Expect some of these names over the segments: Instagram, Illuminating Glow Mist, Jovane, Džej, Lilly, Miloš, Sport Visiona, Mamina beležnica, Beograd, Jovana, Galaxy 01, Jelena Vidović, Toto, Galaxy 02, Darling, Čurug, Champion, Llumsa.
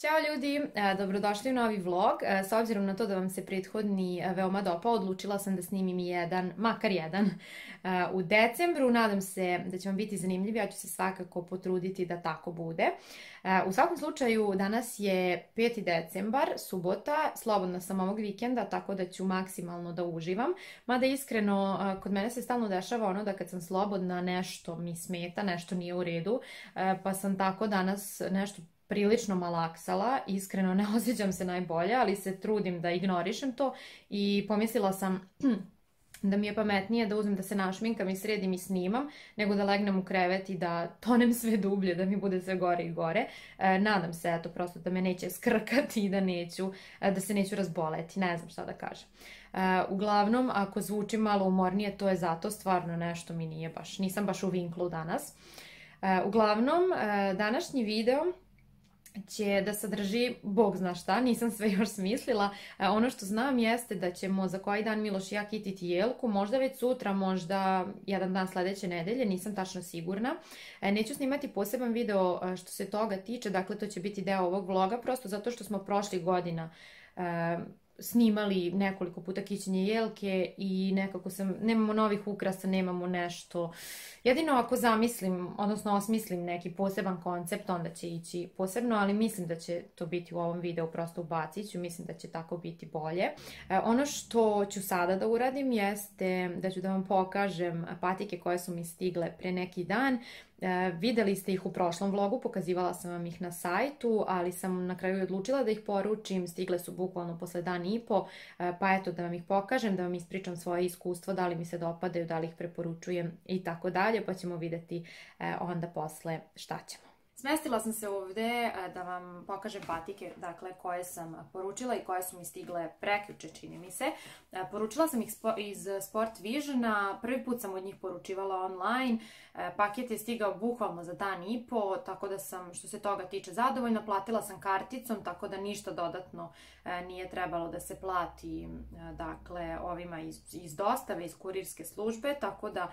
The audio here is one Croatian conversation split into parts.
Ćao ljudi, dobrodošli u novi vlog. S obzirom na to da vam se prethodni veoma dopao, odlučila sam da snimim jedan, makar jedan, u decembru. Nadam se da će vam biti zanimljiv, ja ću se svakako potruditi da tako bude. U svakom slučaju, danas je 5. decembar, subota, slobodna sam ovog vikenda, tako da ću maksimalno da uživam. Mada iskreno, kod mene se stalno dešava ono da kad sam slobodna nešto mi smeta, nešto nije u redu, pa sam tako danas nešto prilično malaksala, iskreno ne osjećam se najbolje, ali se trudim da ignorišem to i pomislila sam da mi je pametnije da uzmem da se našminkam i sredim i snimam, nego da legnem u krevet i da tonem sve dublje, da mi bude sve gore i gore. Nadam se, eto, prosto da me neće skrkati i da se neću razboleti, ne znam šta da kažem. Uglavnom, ako zvučim malo umornije, to je zato, stvarno nešto mi nije baš, nisam baš u vinklu danas. Uglavnom, današnji video će da sadrži, bog zna šta, nisam sve još smislila. Ono što znam jeste da ćemo za koji dan Miloš i ja kititi jelku, možda već sutra, možda jedan dan sledeće nedelje, nisam tačno sigurna. Neću snimati poseban video što se toga tiče, dakle to će biti deo ovog vloga, prosto zato što smo prošlih godina snimali nekoliko puta kićenje jelke i nekako nemamo novih ukrasa, nemamo nešto. Jedino ako zamislim, odnosno osmislim neki poseban koncept, onda će ići posebno, ali mislim da će to biti u ovom videu, prosto ubacit ću, mislim da će tako biti bolje. Ono što ću sada da uradim jeste da ću da vam pokažem patike koje su mi stigle pre neki dan. Videli ste ih u prošlom vlogu, pokazivala sam vam ih na sajtu, ali sam na kraju odlučila da ih poručim, stigle su bukvalno posle dan i po, pa eto da vam ih pokažem, da vam ispričam svoje iskustvo, da li mi se dopadaju, da li ih preporučujem i tako dalje, pa ćemo videti onda posle šta ćemo. Smestila sam se ovde da vam pokažem patike, dakle, koje sam poručila i koje su mi stigle prekjuče, čini mi se. Poručila sam ih iz Sport Visiona, prvi put sam od njih poručivala online, paket je stigao bukvalno za dan i po, tako da sam, što se toga tiče, zadovoljna. Platila sam karticom, tako da ništa dodatno nije trebalo da se plati, dakle, ovima iz dostave, iz kurirske službe, tako da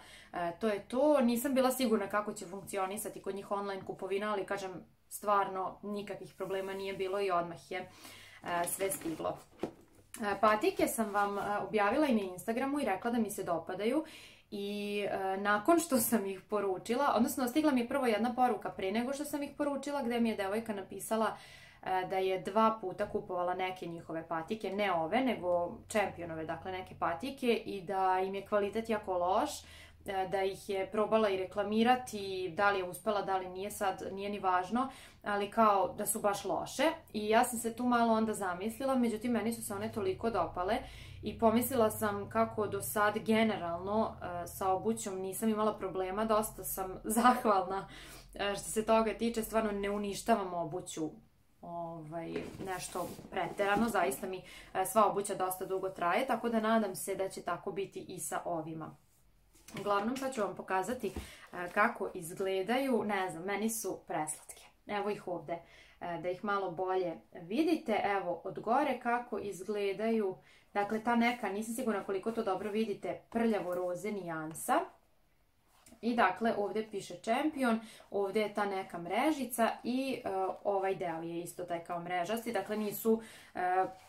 to je to. Nisam bila sigurna kako će funkcionisati kod njih online kupovina, ali kažem, stvarno nikakvih problema nije bilo i odmah je sve stiglo. Patike sam vam objavila i na Instagramu i rekla da mi se dopadaju i nakon što sam ih poručila, odnosno stigla mi je prvo jedna poruka pre nego što sam ih poručila, gde mi je devojka napisala da je 2 puta kupovala neke njihove patike, ne ove, nego Championove, dakle neke patike, i da im je kvalitet jako loš, da ih je probala i reklamirati, da li je uspela, da li nije, sad nije ni važno, ali kao da su baš loše. I ja sam se tu malo onda zamislila, međutim meni su se one toliko dopale i pomislila sam kako do sad generalno sa obućom nisam imala problema, dosta sam zahvalna što se toga tiče, stvarno ne uništavam obuću nešto preterano, zaista mi sva obuća dosta dugo traje, tako da nadam se da će tako biti i sa ovima. Uglavnom, sad ću vam pokazati kako izgledaju, ne znam, meni su preslatke. Evo ih ovde, da ih malo bolje vidite, evo od gore kako izgledaju, dakle ta neka, nisam sigurna koliko to dobro vidite, prljavo-roze nijansa. I dakle ovde piše Champion, ovde je ta neka mrežica i ovaj deo je isto taj kao mrežasti, dakle nisu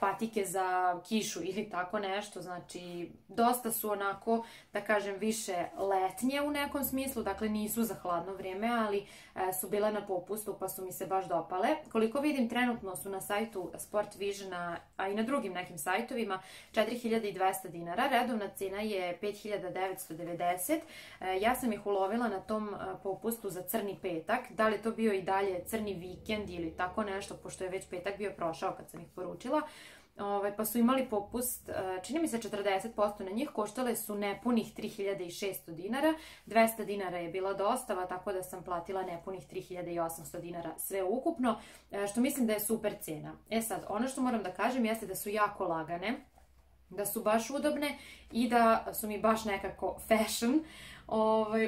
patike za kišu ili tako nešto, znači dosta su onako, da kažem, više letnje u nekom smislu, dakle nisu za hladno vrijeme, ali su bile na popustu pa su mi se baš dopale. Koliko vidim, trenutno su na sajtu Sport Visiona, a i na drugim nekim sajtovima, 4200 dinara, redovna cena je 5990, ja sam ih ulovila na tom popustu za crni petak, da li je to bio i dalje crni vikend ili tako nešto, pošto je već petak bio prošao kad sam ih poručila, pa su imali popust, čini mi se 40% na njih, koštale su nepunih 3600 dinara, 200 dinara je bila dostava, tako da sam platila nepunih 3800 dinara sve ukupno, što mislim da je super cena. E sad, ono što moram da kažem jeste da su jako lagane, da su baš udobne i da su mi baš nekako fashion,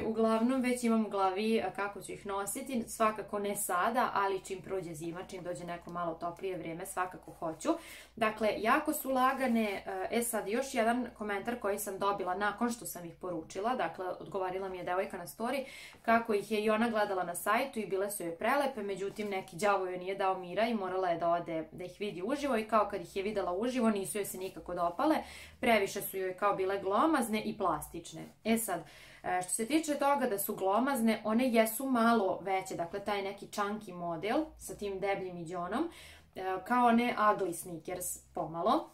Uglavnom već imam u glavi kako ću ih nositi, svakako ne sada, ali čim prođe zima, čim dođe neko malo toplije vrijeme, svakako hoću. Dakle, jako su lagane. Sad još jedan komentar koji sam dobila nakon što sam ih poručila, dakle odgovarila mi je devojka na story kako ih je i ona gledala na sajtu i bile su joj prelepe, međutim neki đavo joj nije dao mira i morala je da ode da ih vidi uživo i kao kad ih je videla uživo nisu joj se nikako dopale, previše su joj kao bile glomazne i plastične. Sad, što se tiče toga da su glomazne, one jesu malo veće, dakle taj neki chunky model sa tim debljim iđonom, kao one ugly sneakers pomalo.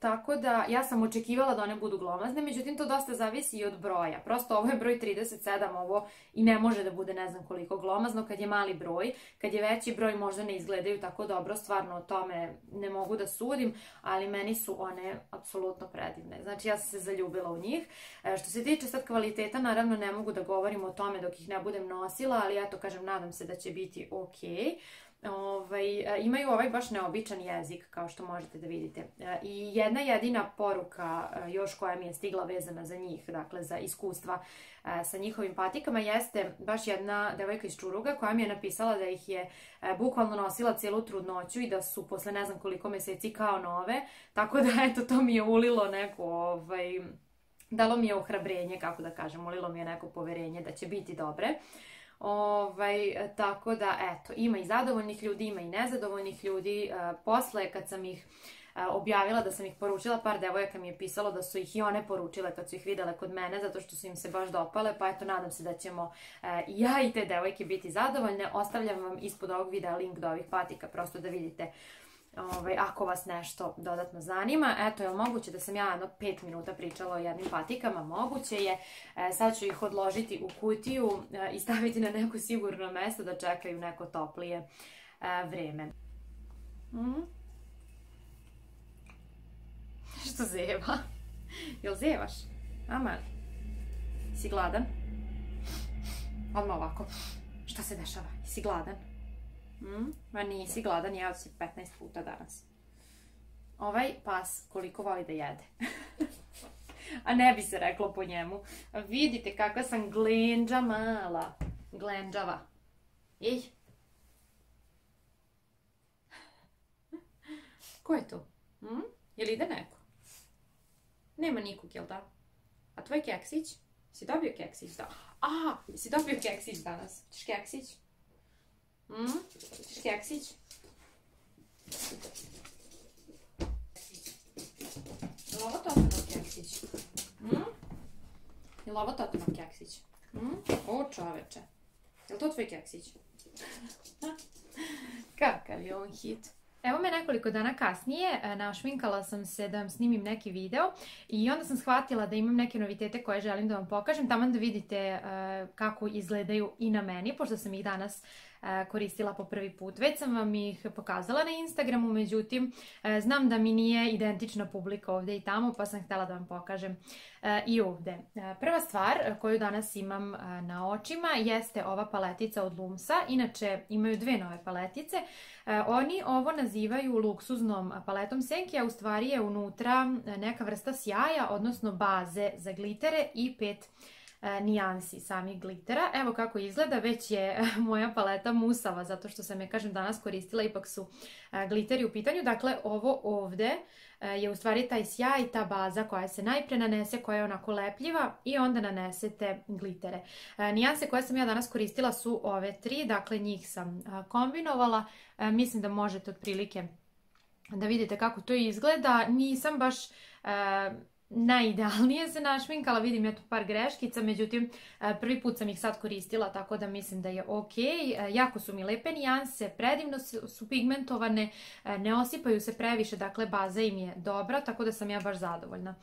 Tako da ja sam očekivala da one budu glomazne, međutim to dosta zavisi i od broja. Prosto ovo je broj 37, ovo i ne može da bude ne znam koliko glomazno kad je mali broj, kad je veći broj možda ne izgledaju tako dobro, stvarno o tome ne mogu da sudim, ali meni su one apsolutno predivne. Znači ja sam se zaljubila u njih. Što se tiče sad kvaliteta, naravno ne mogu da govorim o tome dok ih ne budem nosila, ali ja to kažem, nadam se da će biti okej. Imaju baš neobičan jezik kao što možete da vidite. I jedna jedina poruka još koja mi je stigla vezana za njih, dakle za iskustva sa njihovim patikama, jeste baš jedna devojka iz Čuruga koja mi je napisala da ih je bukvalno nosila cijelu trudnoću i da su posle ne znam koliko meseci kao nove, tako da eto to mi je ulilo neko dalo mi je ohrabrenje, kako da kažem, ulilo mi je neko poverenje da će biti dobre. Tako da eto, ima i zadovoljnih ljudi, ima i nezadovoljnih ljudi. Posle kad sam ih objavila da sam ih poručila, par devojaka mi je pisalo da su ih i one poručile kad su ih videle kod mene, zato što su im se baš dopale, pa eto nadam se da ćemo i ja i te devojke biti zadovoljne. Ostavljam vam ispod ovog videa link do ovih patika, prosto da vidite ako vas nešto dodatno zanima. Eto, je li moguće da sam ja jedno 5 minuta pričala o jednim patikama? Moguće je. Sad ću ih odložiti u kutiju i staviti na neko sigurno mesto da čekaju neko toplije vreme. Što zeva? Jel zevaš? Aman. Si gladan? Odmah ovako. Šta se dešava? Si gladan? Ma nisi gladan, jeo si 15 puta danas. Ovaj pas koliko voli da jede. A ne bi se reklo po njemu. Vidite kakva sam glenđa mala. Glenđava. Ej. Ko je to? Jel ide neko? Nema nikog, jel da? A tvoj keksić? Si dobio keksić danas? A, si dobio keksić danas. Ćeš keksić? Ćeš keksić? Je li ovo Totonov keksić? Je li ovo Totonov keksić? O čoveče, je li to tvoj keksić? Kakav je on hit. Evo me nekoliko dana kasnije, našminkala sam se da vam snimim neki video i onda sam shvatila da imam neke novitete koje želim da vam pokažem, tamo da vidite kako izgledaju i na meni, pošto sam ih danas koristila po prvi put. Već sam vam ih pokazala na Instagramu, međutim znam da mi nije identična publika ovdje i tamo, pa sam htjela da vam pokažem i ovdje. Prva stvar koju danas imam na očima jeste ova paletica od Llumsa. Inače imaju dve nove paletice. Oni ovo nazivaju luksuznom paletom senki, a u stvari je unutra neka vrsta sjaja, odnosno baze za glitere i pet nijansi samih glitera. Evo kako izgleda, već je moja paleta musava, zato što sam je, kažem, danas koristila, ipak su gliteri u pitanju. Dakle, ovo ovde je u stvari taj sjaj, ta baza koja se najpre nanese, koja je onako lepljiva i onda nanesete glitere. Nijanse koje sam ja danas koristila su ove tri, dakle njih sam kombinovala. Mislim da možete otprilike da vidite kako to izgleda. Nisam baš najidealnije se našminkala, vidim ja tu par greškica, međutim prvi put sam ih sad koristila, tako da mislim da je ok. Jako su mi lepe nijanse, predivno su pigmentovane, ne osipaju se previše, dakle baza im je dobra, tako da sam ja baš zadovoljna.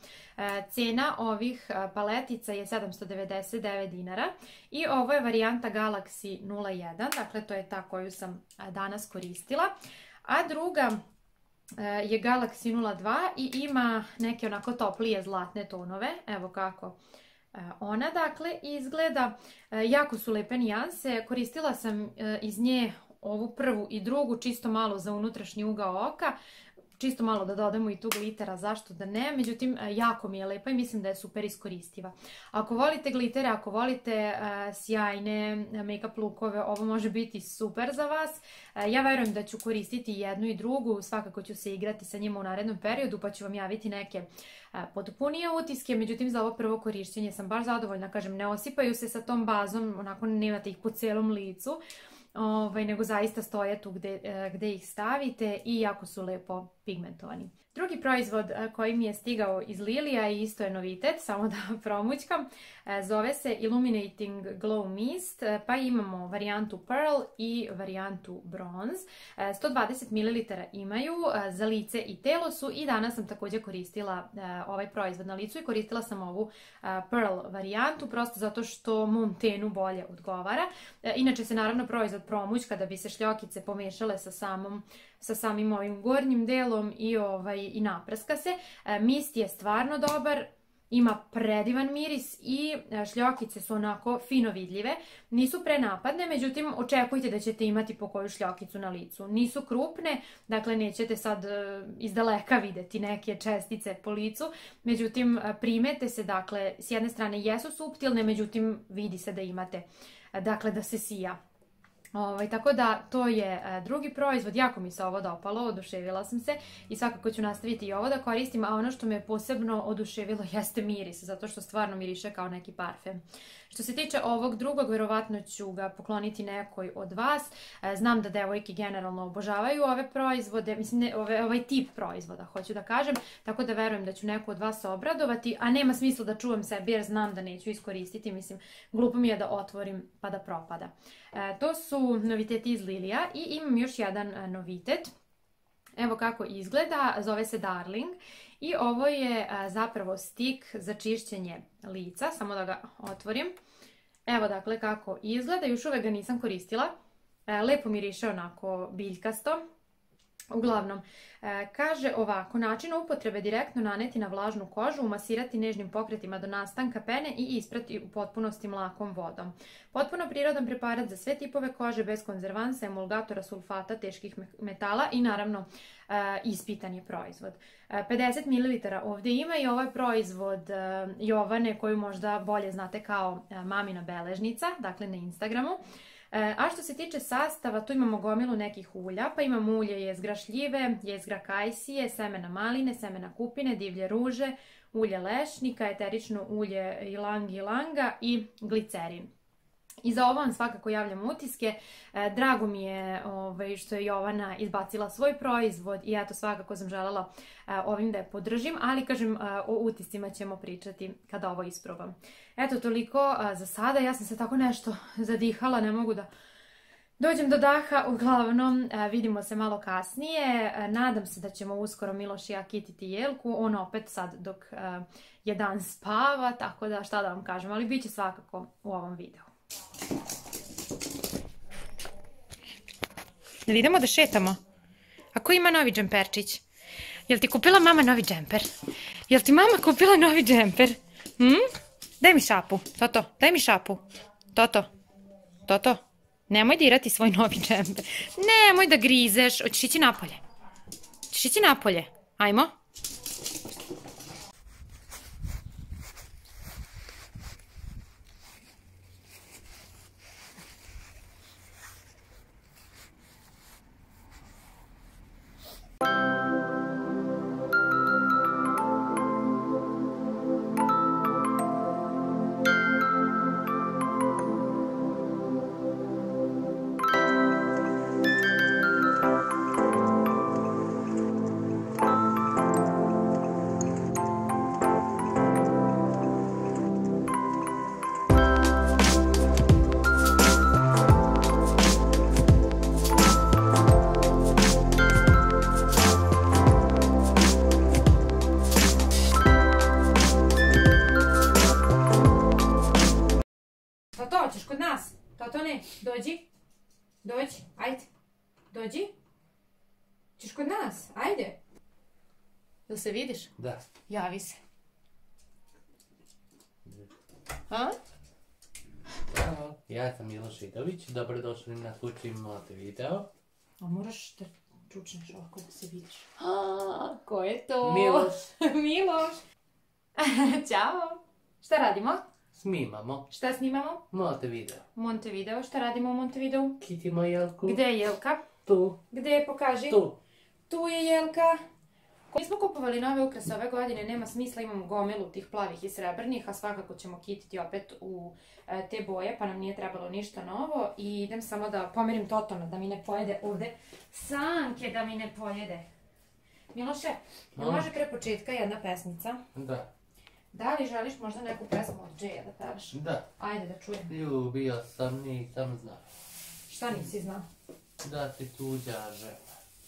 Cena ovih paletica je 799 dinara i ovo je varijanta Galaxy 01, dakle to je ta koju sam danas koristila, a druga je Galaxy 02 i ima neke onako toplije zlatne tonove. Evo kako ona dakle izgleda. Jako su lepe nijanse, koristila sam iz nje ovu prvu i drugu čisto malo za unutrašnji ugao oka. čisto malo da dodamo i tu glitera, zašto da ne, međutim jako mi je lepa i mislim da je super iskoristiva. Ako volite glitere, ako volite sjajne make-up lookove, ovo može biti super za vas. Ja verujem da ću koristiti jednu i drugu, svakako ću se igrati sa njima u narednom periodu pa ću vam javiti neke potpunije utiske, međutim za ovo prvo korišćenje sam baš zadovoljna, kažem ne osipaju se sa tom bazom, onako nemate ih po celom licu, nego zaista stoje tu gde ih stavite i jako su lepo pigmentovani. Drugi proizvod koji mi je stigao iz Lilija i isto je novitet, samo da promućkam, zove se Illuminating Glow Mist, pa imamo varijantu Pearl i varijantu Bronze. 120 ml imaju, za lice i telo su i danas sam također koristila ovaj proizvod na licu i koristila sam ovu Pearl varijantu, prosto zato što mom tenu bolje odgovara. Inače se naravno proizvod promućka da bi se šljokice pomešale sa samim ovim gornjim delom i naprska se. Mist je stvarno dobar, ima predivan miris i šljokice su onako fino vidljive. Nisu prenapadne, međutim očekujte da ćete imati po koju šljokicu na licu. Nisu krupne, dakle nećete sad izdaleka videti neke čestice po licu, međutim primete se, dakle s jedne strane jesu suptilne, međutim vidi se da imate, dakle da se sija. Tako da to je drugi proizvod, jako mi se ovo dopalo, oduševila sam se i svakako ću nastaviti i ovo da koristim, a ono što me posebno oduševilo jeste miris, zato što stvarno miriše kao neki parfem. Što se tiče ovog drugog, vjerovatno ću ga pokloniti nekoj od vas, znam da devojke generalno obožavaju ove proizvode, mislim ovaj tip proizvoda hoću da kažem, tako da verujem da ću neku od vas obradovati, a nema smisla da čuvam sebi jer znam da neću iskoristiti, mislim glupo mi je da otvorim pa da propada. To su noviteti iz Lilija i imam još jedan novitet, evo kako izgleda, zove se Darling i ovo je zapravo stik za čišćenje lica, samo da ga otvorim, evo dakle kako izgleda, još uvek ga nisam koristila, lepo miriše onako biljkasto. Uglavnom, kaže ovako, način upotrebe direktno naneti na vlažnu kožu, umasirati nežnim pokretima do nastanka pene i isprati u potpunosti mlakom vodom. Potpuno prirodan preparat za sve tipove kože bez konzervansa, emulgatora, sulfata, teških metala i naravno ispitan je proizvod. 50 ml ovdje ima i ovaj proizvod Jovane koju možda bolje znate kao Mamina beležnica, dakle na Instagramu. A što se tiče sastava, tu imamo gomilu nekih ulja, pa imamo ulje jezgra šljive, jezgra kajsije, semena maline, semena kupine, divlje ruže, ulje lešnika, eterično ulje ilang-ilanga i glicerin. I za ovo vam svakako javljam utiske, drago mi je što je Jovana izbacila svoj proizvod i eto svakako sam željela ovim da je podržim, ali kažem o utiscima ćemo pričati kada ovo isprobam. Eto toliko za sada, ja sam se tako nešto zadihala, ne mogu da dođem do daha, uglavnom vidimo se malo kasnije, nadam se da ćemo uskoro Miloš i ja kititi jelku, on opet sad dok jedan spava, tako da šta da vam kažem, ali bit će svakako u ovom videu. Jel idemo da šetamo? A ko ima novi džemperčić? Jel ti kupila mama novi džemper? Jel ti mama kupila novi džemper? Daj mi šapu, Toto, daj mi šapu. Toto, Toto, nemoj dirati svoj novi džemper. Nemoj da grizeš, hoćeš ići napolje. Hoćeš ići napolje, ajmo. Dođi, dođi, ajde, dođi, ćeš kod nas, ajde. Jel se vidiš? Da. Javi se. Ja sam Jelena Vidović, dobrodošli na kućni moj video. A moraš da čučneš ovako da se vidiš. Ko je to? Miloš. Miloš. Ćao. Šta radimo? Snimamo. Šta snimamo? Montevideo. Montevideo. Šta radimo u Montevideo? Kitimo Jelku. Gde je Jelka? Tu. Gde je, pokaži? Tu. Tu je Jelka. Mi smo kupovali nove ukrase ove godine, nema smisla, imamo gomilu tih plavih i srebrnih, a svakako ćemo kititi opet u te boje, pa nam nije trebalo ništa novo. I idem samo da pomerim Totona, da mi ne pojede ovde. Sanke, da mi ne pojede. Miloše, može pre početka jedna pesmica? Da. Da li želiš možda neku pesmu od Džeja da pevaš? Da. Ajde da čujem. Ljubio sam, nisam znao. Šta nisi znao? Da si tuđa žena.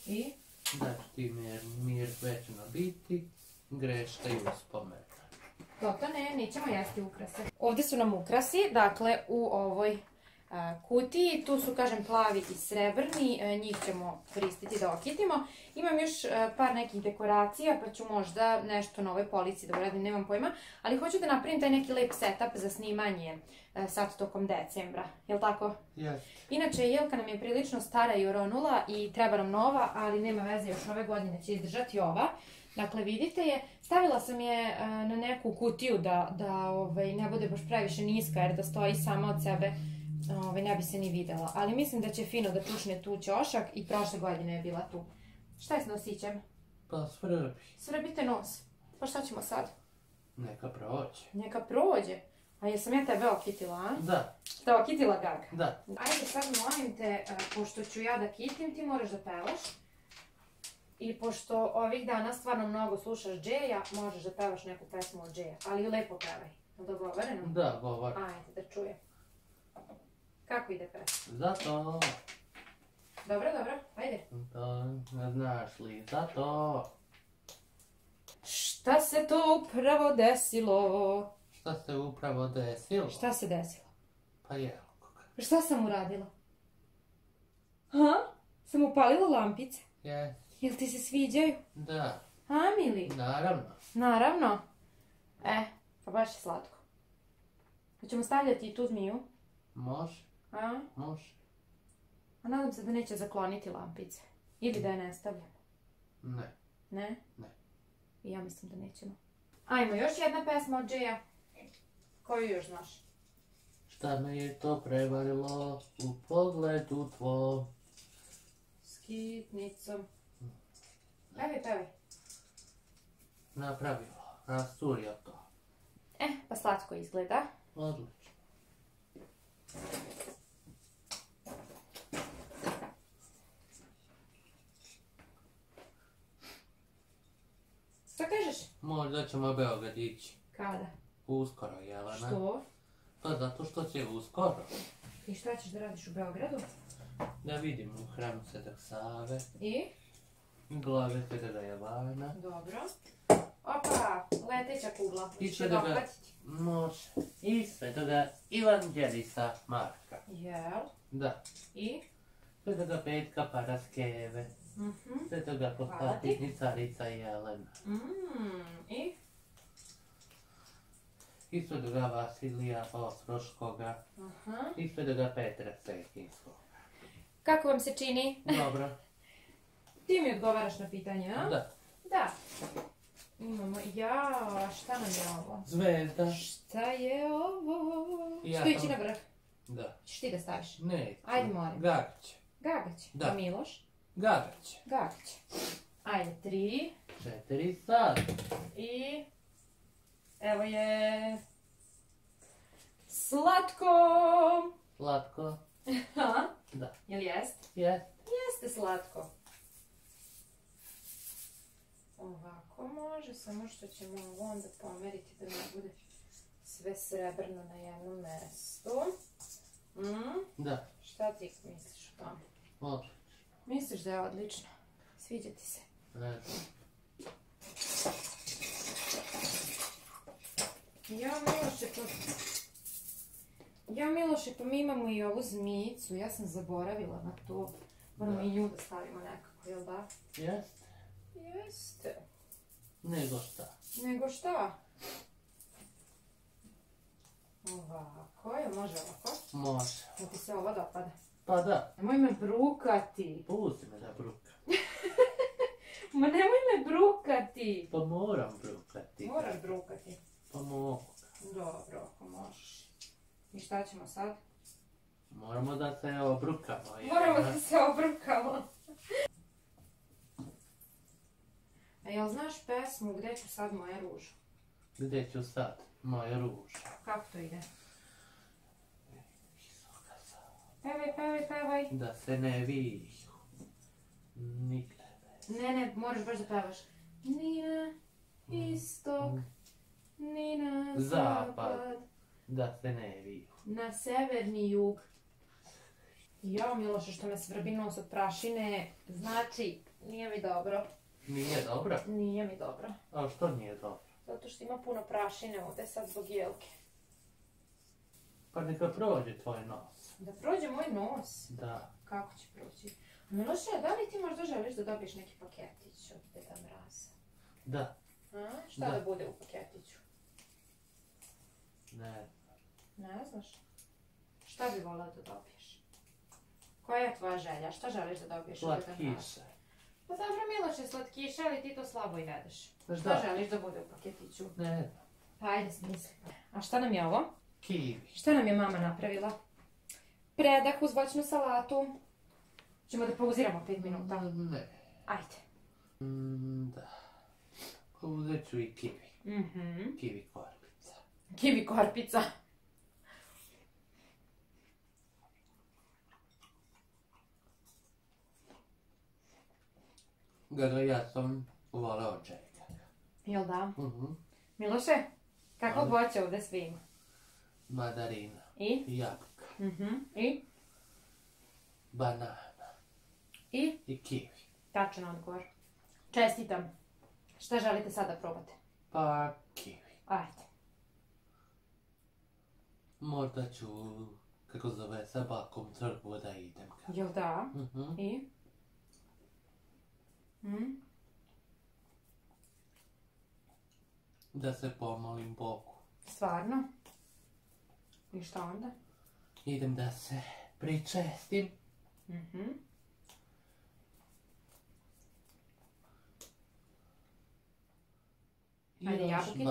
I? Da će ti mir većno biti, greška i uspomena. Toto, ne, nećemo jesti ukrase. Ovdje su nam ukrasi, dakle u ovoj kutiji. Tu su, kažem, plavi i srebrni, njih ćemo koristiti da okitimo. Imam još par nekih dekoracija, pa ću možda nešto na ovoj polici da uradim, nemam pojma. Ali hoću da napravim taj neki lep setup za snimanje sad tokom decembra, jel' tako? Jeste. Inače, Jelka nam je prilično stara i oronula i treba nam nova, ali nema veze, još ove godine će izdržati ova. Dakle, vidite je, stavila sam je na neku kutiju da ne bude baš previše niska, jer da stoji sama od sebe ne bi se ni videla, ali mislim da će fino da čučne tu ćošak i prošle godine je bila tu. Šta je s nosićem? Pa svrbi. Svrbite nos. Pa šta ćemo sad? Neka prođe. Neka prođe? A jesam ja tebe okitila, a? Da. Šta, okitila Gaga? Da. Ajde sad molim te, pošto ću ja da kitim, ti moraš da pevaš. I pošto ovih dana stvarno mnogo slušaš Džeja, možeš da pevaš neku pesmu od Džeja, ali lepo pevaj. Dogovoreno? Da, govoreno. Ajde, da čujem. Kako ide pesma? Zato. Dobro, dobro, ajde. Znaš li, zato. Šta se to upravo desilo? Šta se upravo desilo? Šta se desilo? Pa je. Šta sam uradila? Ha? Sam upalila lampice? Jes. Jel ti se sviđaju? Da. A, mili? Naravno. Naravno? Pa baš je slatko. Hoćemo stavljati i tu zmiju? Može. A? Može. A nadam se da neće zakloniti lampice. Ili da je ne stavljamo. Ne. Ne? Ne. I ja mislim da nećemo. Ajmo, još jedna pesma od Džeja. Koju još znaš? Šta me je to prevarilo u pogledu tvoj? S kitnicom. Pevaj, pevaj. Napravilo. Rasturio to. Pa slatko izgleda. Odlično. Šta kažeš? Možda ćemo u Beograd ići. Kada? Uskoro, Jelena. Što? Pa zato što će uskoro. I šta ćeš da radiš u Beogradu? Da vidim u hramu Svetog Save. I? Glave Svetoga Jovana. Dobro. Opa, leteća kugla. Iće da ga... Može. I Svetoga Evanđelisa Marka. Jel? Da. I? Svetoga Petka Paraskeve. Svetoga Potapitni Carica Jelena. I? I Svetoga Vasilija Ostroškoga. I Svetoga Petra Cetinskog. Kako vam se čini? Dobro. Ti mi odgovaraš na pitanje, a? Da. Da. Imamo, jao, šta nam je ovo? Zvezda. Šta je ovo? Što ići na vrh? Da. Češ ti da staviš? Ne. Ajde, molim. Gagaće. Gagaće? Da. Miloš? Gagaće. Gagaće. Ajde, 3, 4, sad. I... Evo je... Slatko! Slatko. Ha? Da. Jel jest? Jest. Jeste slatko. Ovako može, samo što ćemo ovo onda pomeriti da ne bude sve srebrno na jedno mesto. Da. Šta ti misliš o tome? Odlično. Misliš da je odlično? Sviđa ti se? Ne. Ja, Miloše, pa mi imamo i ovu zmijicu, ja sam zaboravila na to. Moramo i nju da stavimo nekako, jel da? Jeste. Jeste. Nego šta? Nego šta? Ovako, jel može ovako? Može. Da ti se ovo dopada? Pa da. Nemoj me brukati. Pusti me da brukam. Ma nemoj me brukati. Pa moram brukati. Moraš brukati. Pa mogu. Dobro, ako možeš. I šta ćemo sad? Moramo da se obrukamo. Moramo da se obrukamo. A jel znaš pesmu Gde ću sad moja ruža? Gde ću sad moja ruža? Kako to ide? Pevaj, pevaj, pevaj. Da se ne vidi. Nikle. Ne, ne, moraš baš da pevaš. Ni na istok, ni na zapad. Da se ne vidi. Na severni jug. Jo, Miloše, što me svrbi nos od prašine. Znači, nije mi dobro. Nije dobro? Nije mi dobro. A što nije dobro? Zato što ima puno prašine ovde sad zbog jelke. Pa neka prođe tvoj nos. Da prođe moj nos? Da. Kako će proći? Miloše, da li ti možda želiš da dobiješ neki paketić od Deda Mraza? Da. A? Šta da bude u paketiću? Ne. Ne znaš? Šta bi volao da dobiješ? Koja je tvoja želja? Šta želiš da dobiješ od Deda Mraza? Slatkiše. Pa dobro, Miloše, slatkiše, ali ti to slabo i jedeš. Šta želiš da bude u paketiću? Ne. Pa ajde, smisli. A šta nam je ovo? Kiwi. Šta nam je mama napravila? Predah uz voćnu salatu. Ćemo da pauziramo 5 minuta. Ne. Ajde. Da. Uzet ću i kiwi. Kiwi korpica. Kiwi korpica. Gledaj, ja sam uvala od čega. Jel da? Miloše, kako voće ovde sve ima? Mandarina. I? Jabuka. I? Banana. I? I kiwi. Tačan odgovor. Čestitam. Šta želite sad da probate? Pa, kiwi. Ajde. Možda ću, kako zove, sa bakom crkvu da idem. Jel da? I? Da se pomolim Bogu. Stvarno? I šta onda? Idem da se pričestim. Ajde, jabukicu?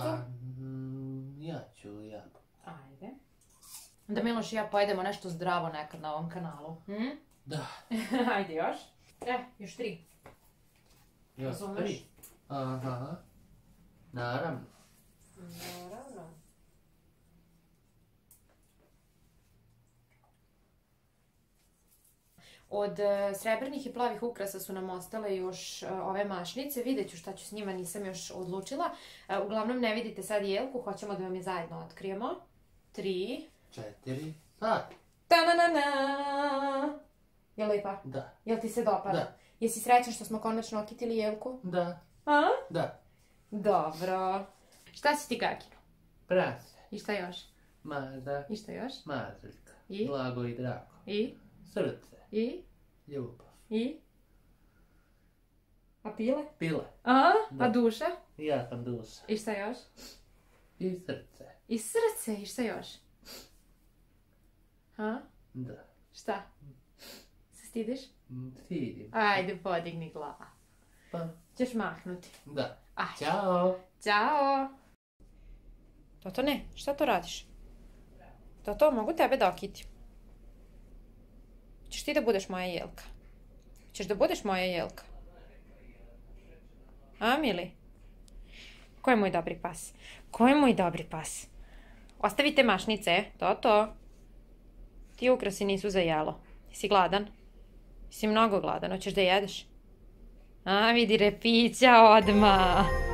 Ja ću jabukicu. Ajde. Da Miloš i ja pojedemo nešto zdravo nekad na ovom kanalu. Da. Ajde još. Još 3. Još 3? Aha. Naravno. Naravno. Od srebrnih i plavih ukrasa su nam ostale još ove mašnice. Vidjet ću šta ću s njima, nisam još odlučila. Uglavnom ne vidite sad jelku, hoćemo da vam je zajedno otkrijemo. 3, 4, sad! Ta-na-na-na! Je li lepa? Da. Jel ti se dopada? Da. Jesi srećan što smo konačno okitili jelku? Da. A? Da. Dobro. Šta si ti kakino? Prase. I šta još? Maza. I šta još? Mazaljka. I? Blago i drago. I? Srce. I? Ljubav. I? A pile? Pile. A? A duša? Ja sam duša. I šta još? I srce. I srce? I šta još? Ha? Da. Šta? Se stidiš? Stidim. Ajde, podigni glava. Pa? Ćeš mahnuti. Da. Ajde. Ćao. Ćao. Toto, ne, šta to radiš? Toto, mogu tebe da okitim. Hoćeš ti da budeš moja jelka? Hoćeš da budeš moja jelka? A, mili? Ko je moj dobri pas? Ko je moj dobri pas? Ostavite mašnice, Toto. Ti ukrasi nisu za jelo. Jesi gladan? Jesi mnogo gladan, hoćeš da jedeš? A, vidi repića odmah.